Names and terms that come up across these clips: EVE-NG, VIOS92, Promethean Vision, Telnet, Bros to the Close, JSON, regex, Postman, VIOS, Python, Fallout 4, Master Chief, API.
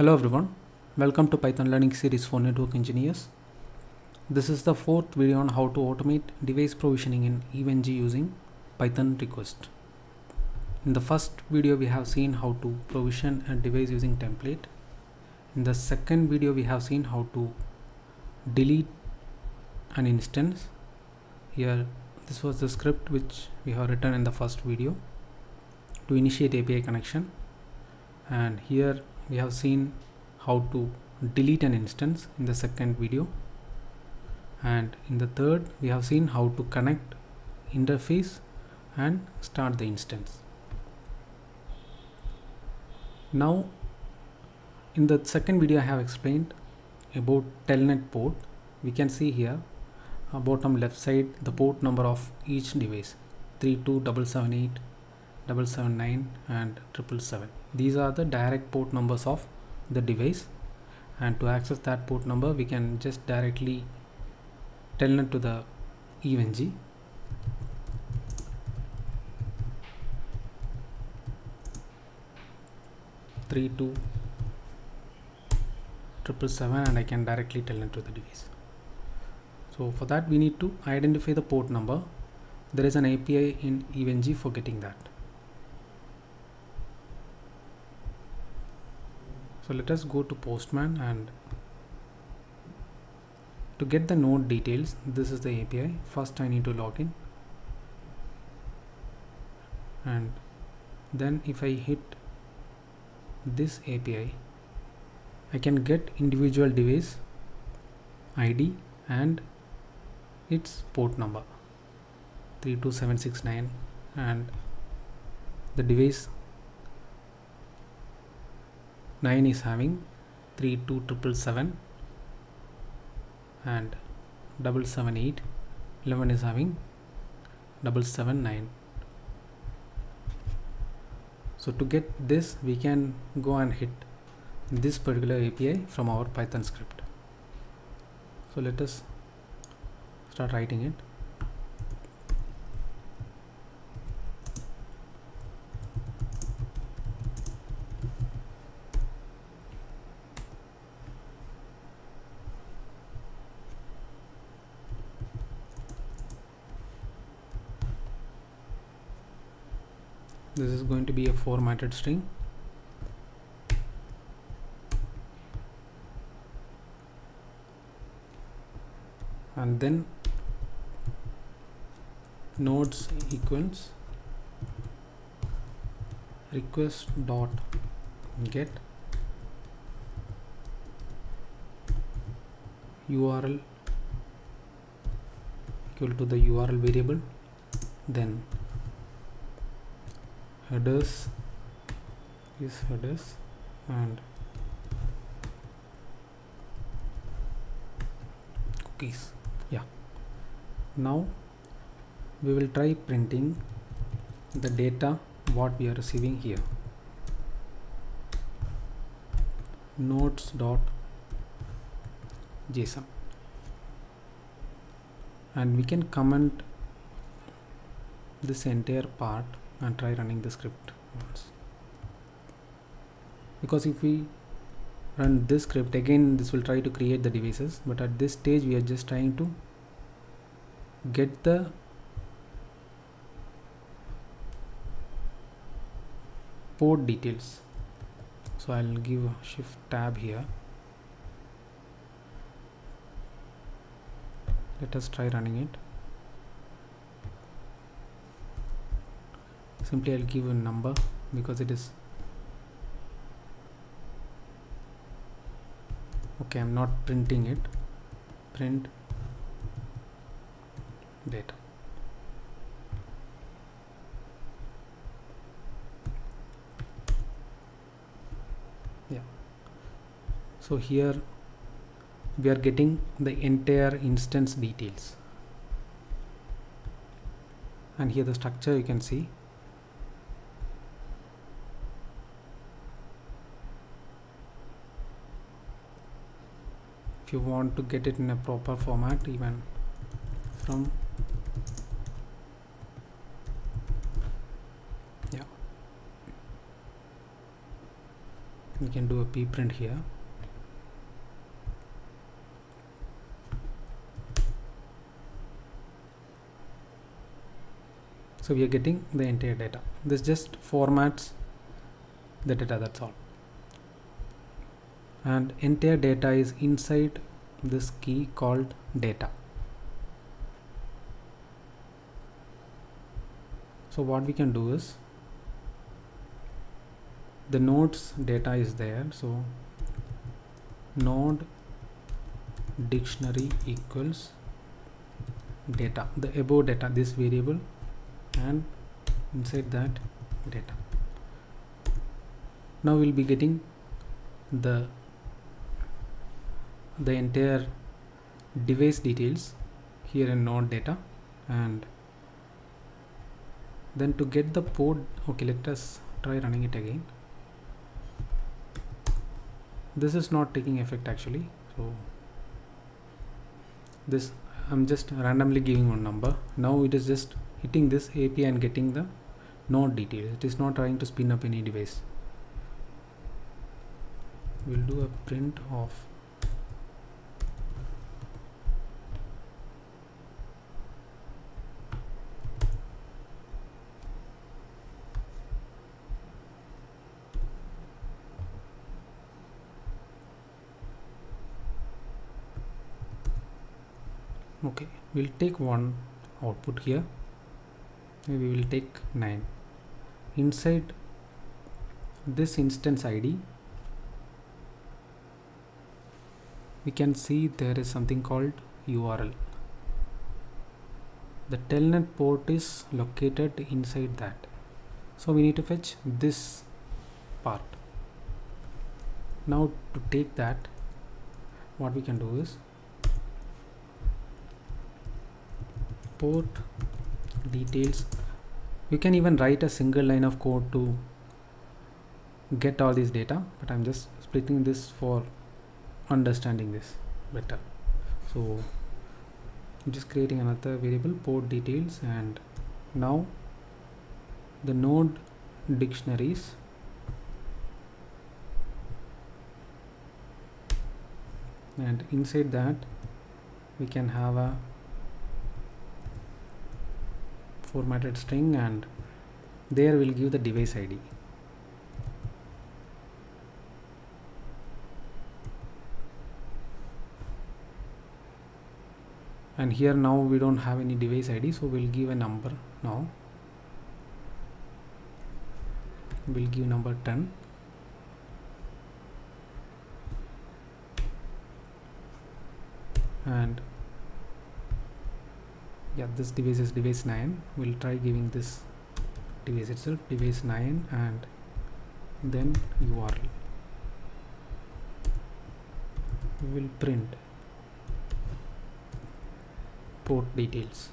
Hello everyone, welcome to Python Learning Series for Network Engineers. This is the fourth video on how to automate device provisioning in EVE-NG using Python request. In the first video we have seen how to provision a device using template. In the second video we have seen how to delete an instance. Here this was the script which we have written in the first video to initiate API connection, and here we have seen how to delete an instance in the second video, and in the third we have seen how to connect interface and start the instance. Now in the second video I have explained about telnet port. We can see here bottom left side the port number of each device 32778, 779 and 777. These are the direct port numbers of the device, and to access that port number we can just directly telnet to the EVE-NG. and I can directly telnet to the device. So for that we need to identify the port number. There is an API in EVE-NG for getting that. So let us go to Postman, and to get the node details, this is the API. First I need to log in, and then if I hit this API I can get individual device ID and its port number 32769 and the device 9 is having 32777 and 778, 11 is having 779. So to get this we can go and hit this particular API from our Python script. So let us start writing it. This is going to be a formatted string. And then nodes equals request dot get URL equal to the URL variable, then headers is headers and cookies. Now we will try printing the data what we are receiving here. Nodes.json, and we can comment this entire part and try running the script once, because if we run this script again this will try to create the devices, but at this stage we are just trying to get the port details. So I'll give a shift tab here. Let us try running it. Simply I'll give a number because it is okay. I'm not printing it. Print data. So here we are getting the entire instance details, and here the structure you can see. If you want to get it in a proper format, even from we can do a pprint here. So we are getting the entire data. This just formats the data, that's all. And entire data is inside this key called data. So what we can do is, the nodes data is there, so node dictionary equals data, the above data, this variable, and inside that data. Now we'll be getting the entire device details here in node data. And then to get the port, okay, let us try running it again. This is not taking effect actually, so this I'm just randomly giving one number. Now it is just hitting this API and getting the node details. It is not trying to spin up any device. We'll do a print of okay, we'll take one output here, maybe we'll take 9. Inside this instance ID, we can see there is something called URL. The telnet port is located inside that, so we need to fetch this part. Now to take that, what we can do is port details. You can even write a single line of code to get all these data, but I'm just splitting this for understanding this better. So I'm just creating another variable, port details, and now the node dictionaries and inside that we can have a formatted string, and there we'll give the device ID. And here now we don't have any device ID, so we'll give a number now. We'll give number 10. And yeah, this device is device 9. We'll try giving this device itself device 9 and then URL. We will print port details.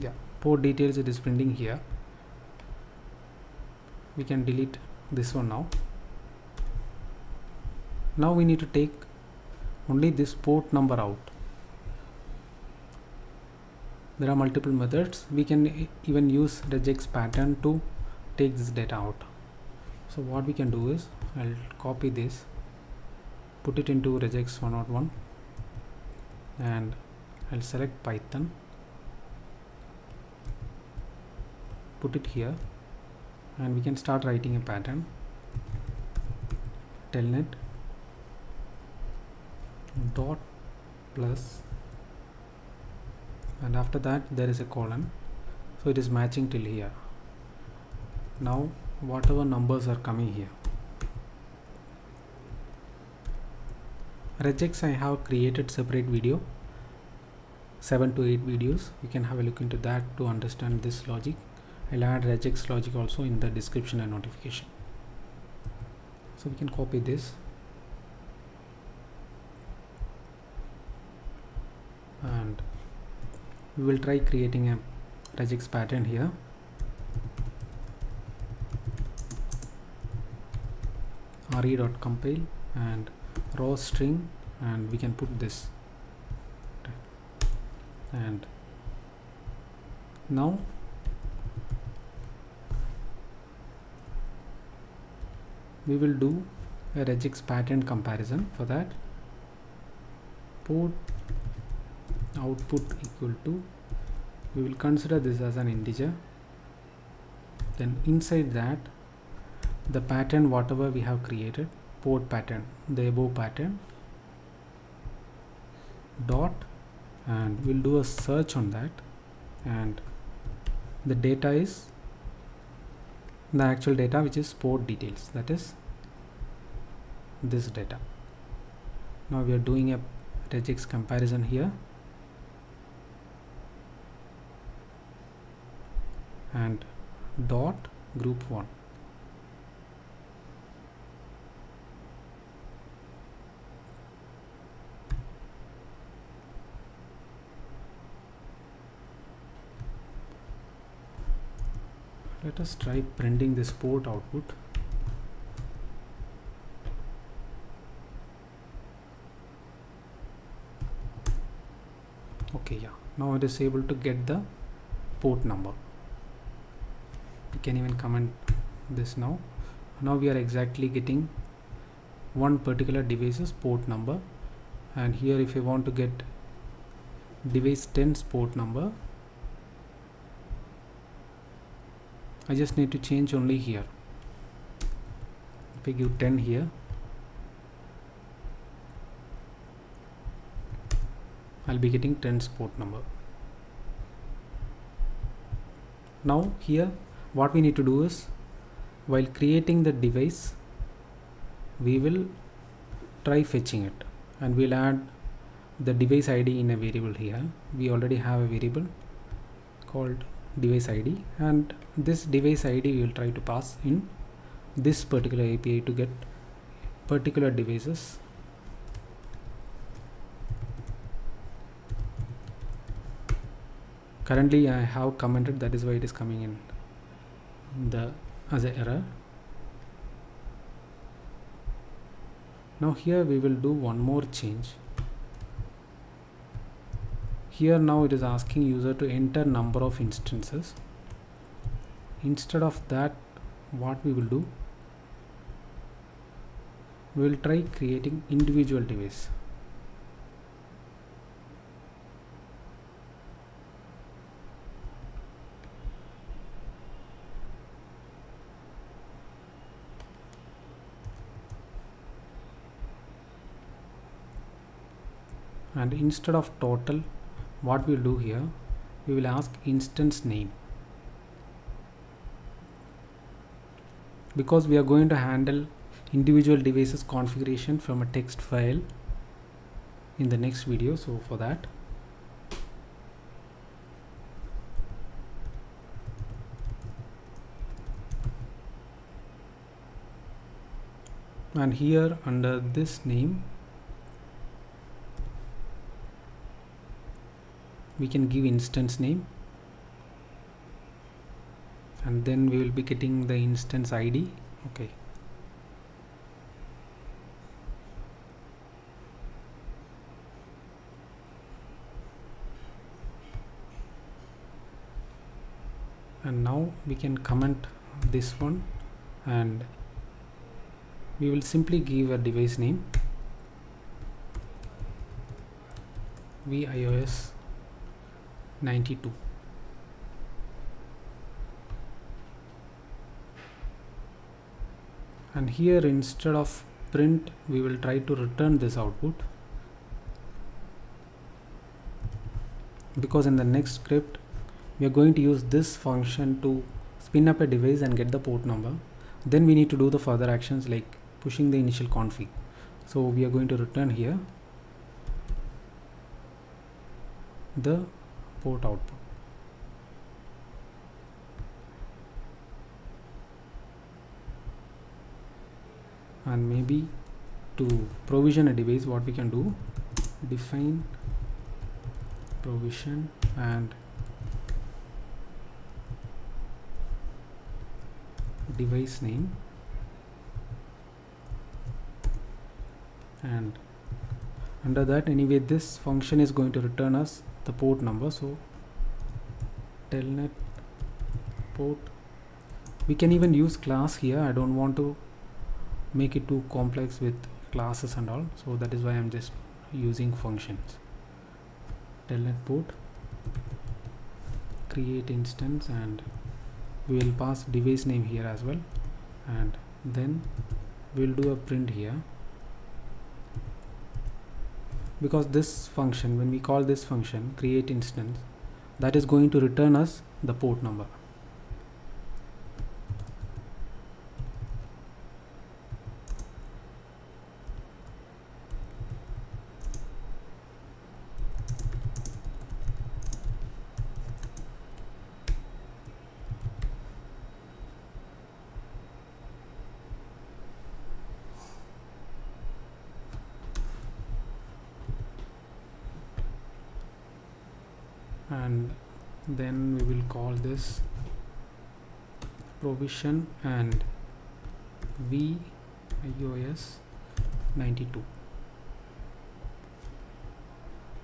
Yeah, port details it is printing here. We can delete this one now. Now we need to take only this port number out. There are multiple methods. We can even use regex pattern to take this data out. So what we can do is, I'll copy this, put it into regex 101, and I'll select Python. Put it here and we can start writing a pattern. Telnet dot plus, and after that there is a colon, so it is matching till here. Now whatever numbers are coming here, regex I have created separate video, 7 to 8 videos. You can have a look into that to understand this logic. I'll add regex logic also in the description and notification. So we can copy this and we will try creating a regex pattern here. re.compile and raw string, and we can put this. And now we will do a regex pattern comparison. For that, put output equal to, we will consider this as an integer. Then inside that, the pattern whatever we have created, port pattern, the above pattern dot, and we'll do a search on that, and the data is the actual data, which is port details, that is this data. Now we are doing a regex comparison here, and dot group 1. Let us try printing this port output. Okay, yeah, now it is able to get the port number. We can even comment this now. Now we are exactly getting one particular device's port number, and here if you want to get device 10's port number, I just need to change only here. If we give 10 here, I'll be getting 10's port number. Now here what we need to do is, while creating the device, we will try fetching it, and we'll add the device ID in a variable here. We already have a variable called device ID, and this device ID we will try to pass in this particular API to get particular devices. Currently I have commented, that is why it is coming in the as an error. Now here we will do one more change. Here now it is asking user to enter number of instances. Instead of that, what we will do, we will try creating individual device. And instead of total, what we'll do here, we will ask instance name, because we are going to handle individual devices configuration from a text file in the next video. So for that, and here under this name we can give instance name, and then we will be getting the instance ID. Okay, and now we can comment this one, and we will simply give a device name VIOS92. And here instead of print, we will try to return this output, because in the next script we are going to use this function to spin up a device and get the port number. Then we need to do the further actions like pushing the initial config. So we are going to return here the port output. And maybe to provision a device, what we can do, define provision, and device name and under that anyway this function is going to return us the port number. So telnet port, we can even use class here. I don't want to make it too complex with classes and all, so that is why I'm just using functions. Telnet port, create instance, and we will pass device name here as well, and then we'll do a print here, because this function, when we call this function create instance, that is going to return us the port number. And then we will call this provision and VIOS92.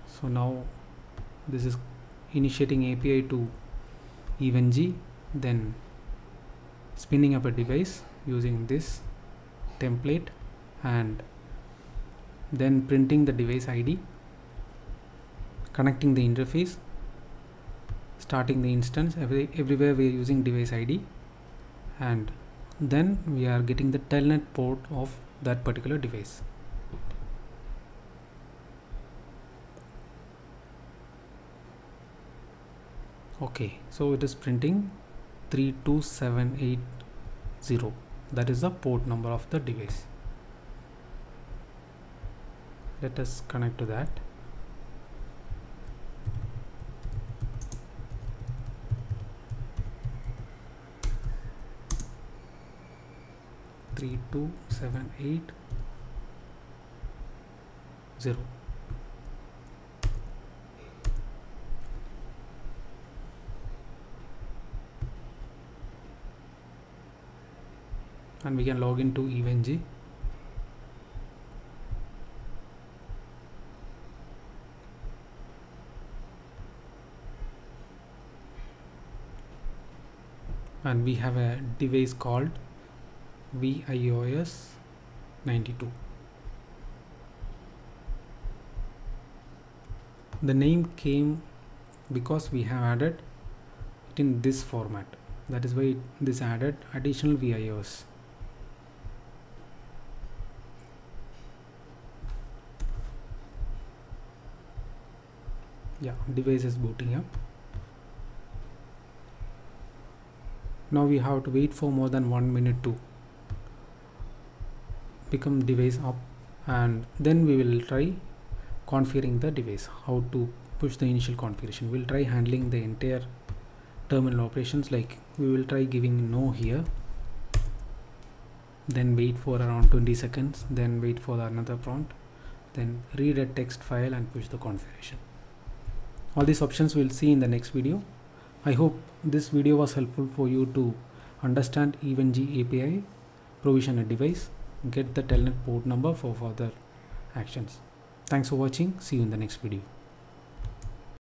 So now this is initiating API to EVE-NG, then spinning up a device using this template, and then printing the device ID, connecting the interface, starting the instance. Everywhere we are using device ID, and then we are getting the telnet port of that particular device. Okay, so it is printing 32780, that is the port number of the device. Let us connect to that. Two seven eight zero. And we can log into EVE-NG. And we have a device called VIOS92. The name came because we have added it in this format. That is why this added additional VIOS. Yeah, device is booting up. Now we have to wait for more than 1 minute to become device up, and then we will try configuring the device, how to push the initial configuration. We'll try handling the entire terminal operations, like we will try giving no here, then wait for around 20 seconds, then wait for another prompt, then read a text file and push the configuration. All these options we'll see in the next video. I hope this video was helpful for you to understand EVE-NG API, provision a device, get the telnet port number for further actions. Thanks for watching. See you in the next video.